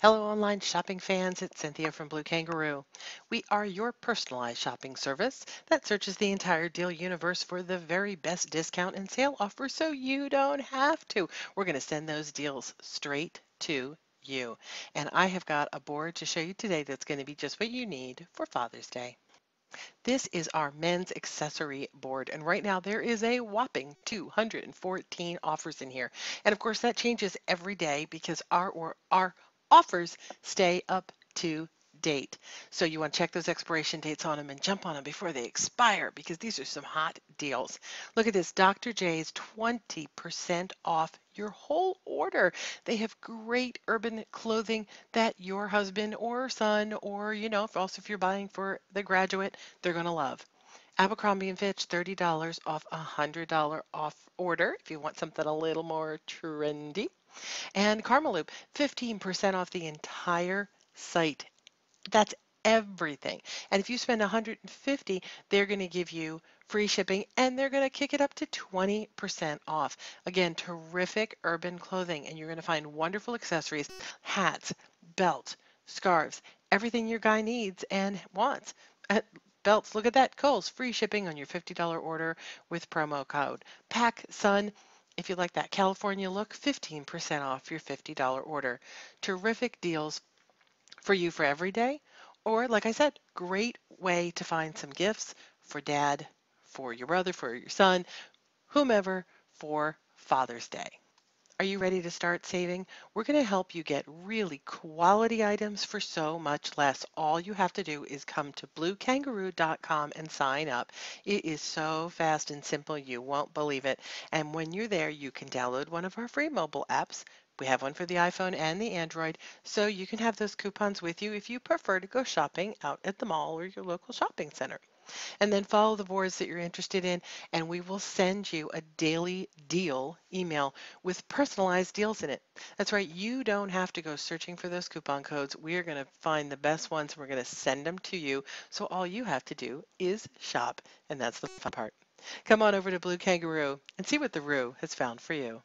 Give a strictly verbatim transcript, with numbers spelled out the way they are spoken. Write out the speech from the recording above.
Hello online shopping fans, it's Cynthia from Blue Kangaroo. We are your personalized shopping service that searches the entire deal universe for the very best discount and sale offer so you don't have to. We're going to send those deals straight to you. And I have got a board to show you today that's going to be just what you need for Father's Day. This is our men's accessory board, and right now there is a whopping two hundred fourteen offers in here. And of course that changes every day because our or our offers stay up to date. So you want to check those expiration dates on them and jump on them before they expire, because these are some hot deals. Look at this, Doctor Jay's twenty percent off your whole order. They have great urban clothing that your husband or son, or you know, if also if you're buying for the graduate, they're going to love. Abercrombie and Fitch, thirty dollars off a one hundred dollar off order if you want something a little more trendy. And Karmaloop, fifteen percent off the entire site. That's everything. And if you spend one hundred fifty dollars, they're going to give you free shipping, and they're going to kick it up to twenty percent off. Again, terrific urban clothing, and you're going to find wonderful accessories, hats, belts, scarves, everything your guy needs and wants. Uh, belts, look at that, Kohl's, free shipping on your fifty dollar order with promo code PACSUN. If you like that California look, fifteen percent off your fifty dollar order. Terrific deals for you for every day, or like I said, great way to find some gifts for dad, for your brother, for your son, whomever, for Father's Day. Are you ready to start saving? We're going to help you get really quality items for so much less. All you have to do is come to Blue Kangaroo dot com and sign up. It is so fast and simple, you won't believe it. And when you're there, you can download one of our free mobile apps. We have one for the iPhone and the Android, so you can have those coupons with you if you prefer to go shopping out at the mall or your local shopping center. And then follow the boards that you're interested in, and we will send you a daily deal email with personalized deals in it. That's right, you don't have to go searching for those coupon codes. We are going to find the best ones, and we're going to send them to you. So all you have to do is shop, and that's the fun part. Come on over to Blue Kangaroo and see what the Roo has found for you.